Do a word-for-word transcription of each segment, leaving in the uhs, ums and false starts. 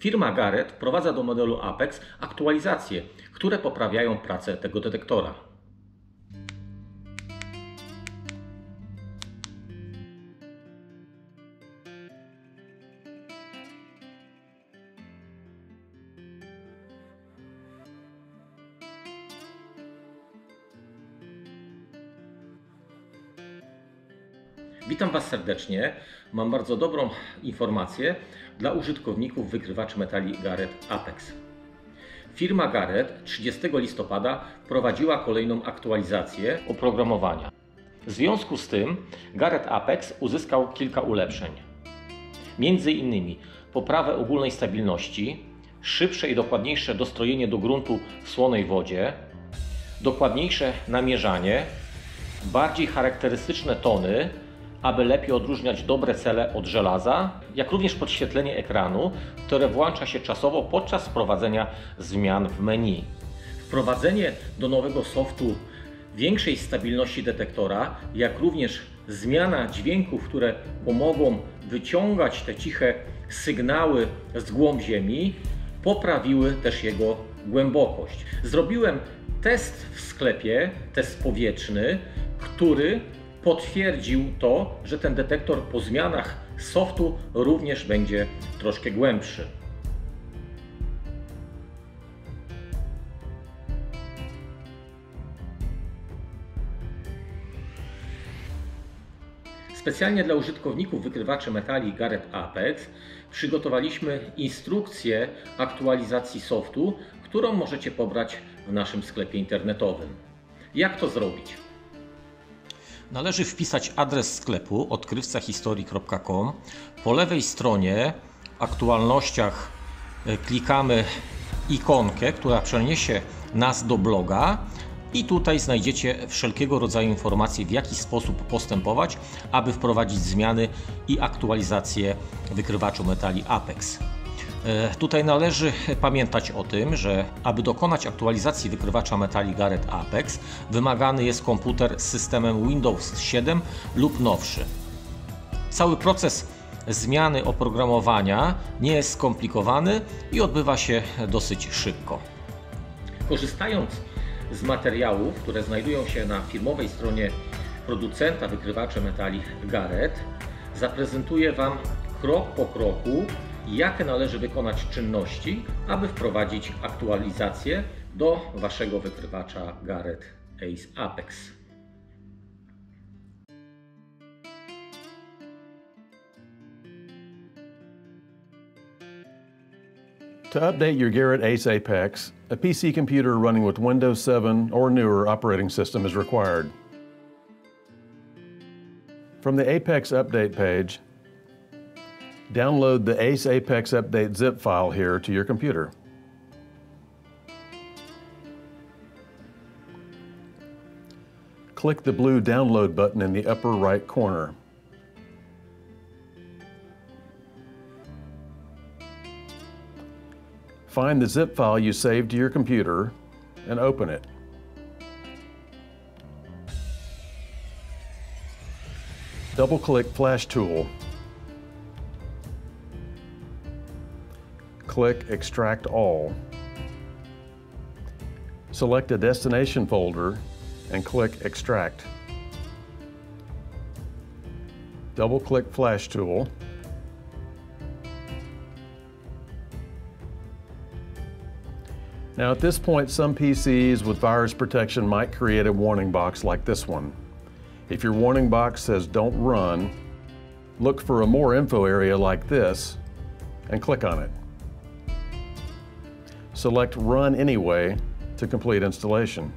Firma Garrett wprowadza do modelu Apex aktualizacje, które poprawiają pracę tego detektora. Witam Was serdecznie. Mam bardzo dobrą informację dla użytkowników wykrywaczy metali Garrett Apex. Firma Garrett trzydziestego listopada prowadziła kolejną aktualizację oprogramowania. W związku z tym Garrett Apex uzyskał kilka ulepszeń. Między innymi poprawę ogólnej stabilności, szybsze i dokładniejsze dostrojenie do gruntu w słonej wodzie, dokładniejsze namierzanie, bardziej charakterystyczne tony, aby lepiej odróżniać dobre cele od żelaza, jak również podświetlenie ekranu, które włącza się czasowo podczas wprowadzenia zmian w menu. Wprowadzenie do nowego softu większej stabilności detektora, jak również zmiana dźwięków, które pomogą wyciągać te ciche sygnały z głąb ziemi, poprawiły też jego głębokość. Zrobiłem test w sklepie, test powietrzny, który potwierdził to, że ten detektor po zmianach softu również będzie troszkę głębszy. Specjalnie dla użytkowników wykrywaczy metali Garrett Apex przygotowaliśmy instrukcję aktualizacji softu, którą możecie pobrać w naszym sklepie internetowym. Jak to zrobić? Należy wpisać adres sklepu odkrywca historii kropka com. Po lewej stronie w aktualnościach klikamy ikonkę, która przeniesie nas do bloga i tutaj znajdziecie wszelkiego rodzaju informacje, w jaki sposób postępować, aby wprowadzić zmiany i aktualizację wykrywaczu metali Apex. Tutaj należy pamiętać o tym, że aby dokonać aktualizacji wykrywacza metali Garrett Apex, wymagany jest komputer z systemem Windows siedem lub nowszy. Cały proces zmiany oprogramowania nie jest skomplikowany i odbywa się dosyć szybko. Korzystając z materiałów, które znajdują się na firmowej stronie producenta wykrywacza metali Garrett, zaprezentuję Wam krok po kroku, jakie należy wykonać czynności, aby wprowadzić aktualizację do Waszego wykrywacza Garrett Ace Apex. To update your Garrett Ace Apex, a P C computer running with Windows seven or newer operating system is required. From the Apex update page, download the Ace Apex Update zip file here to your computer. Click the blue download button in the upper right corner. Find the zip file you saved to your computer and open it. Double-click Flash Tool. Click Extract All. Select a destination folder and click Extract. Double-click Flash Tool. Now at this point, some P Cs with virus protection might create a warning box like this one. If your warning box says don't run, look for a more info area like this and click on it. Select Run Anyway to complete installation.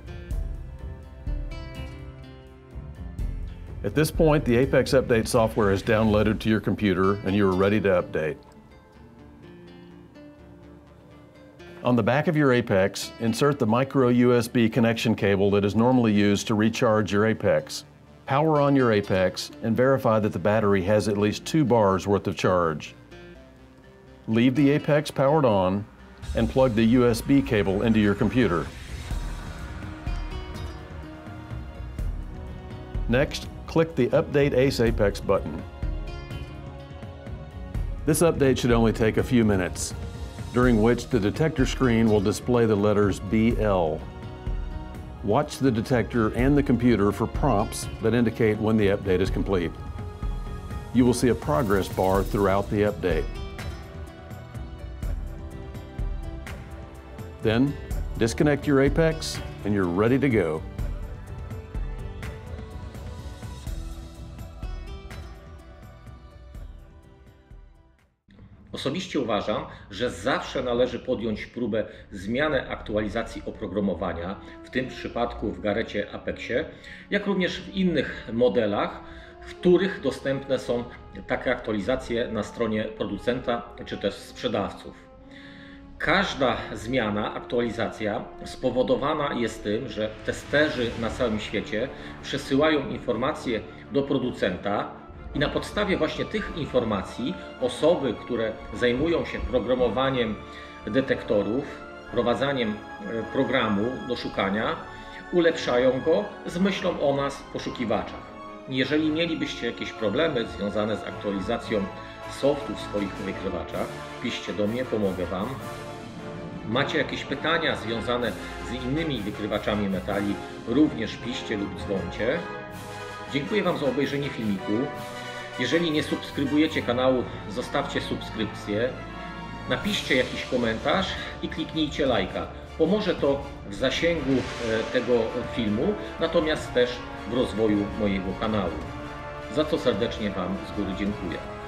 At this point, the Apex Update software is downloaded to your computer and you are ready to update. On the back of your Apex, insert the micro U S B connection cable that is normally used to recharge your Apex. Power on your Apex and verify that the battery has at least two bars worth of charge. Leave the Apex powered on and plug the U S B cable into your computer. Next, click the Update Ace Apex button. This update should only take a few minutes. during which the detector screen will display the letters B L. Watch the detector and the computer for prompts that indicate when the update is complete. You will see a progress bar throughout the update. Then, disconnect your Apex and you're ready to go. Osobiście uważam, że zawsze należy podjąć próbę zmiany aktualizacji oprogramowania, w tym przypadku w Garretcie Apexie, jak również w innych modelach, w których dostępne są takie aktualizacje na stronie producenta czy też sprzedawców. Każda zmiana, aktualizacja spowodowana jest tym, że testerzy na całym świecie przesyłają informacje do producenta i na podstawie właśnie tych informacji osoby, które zajmują się programowaniem detektorów, wprowadzaniem programu do szukania, ulepszają go z myślą o nas, poszukiwaczach. Jeżeli mielibyście jakieś problemy związane z aktualizacją softu w swoich wykrywaczach, piszcie do mnie, pomogę Wam. Macie jakieś pytania związane z innymi wykrywaczami metali, również piszcie lub dzwońcie. Dziękuję Wam za obejrzenie filmiku. Jeżeli nie subskrybujecie kanału, zostawcie subskrypcję. Napiszcie jakiś komentarz i kliknijcie lajka. Pomoże to w zasięgu tego filmu, natomiast też w rozwoju mojego kanału. Za co serdecznie Wam z góry dziękuję.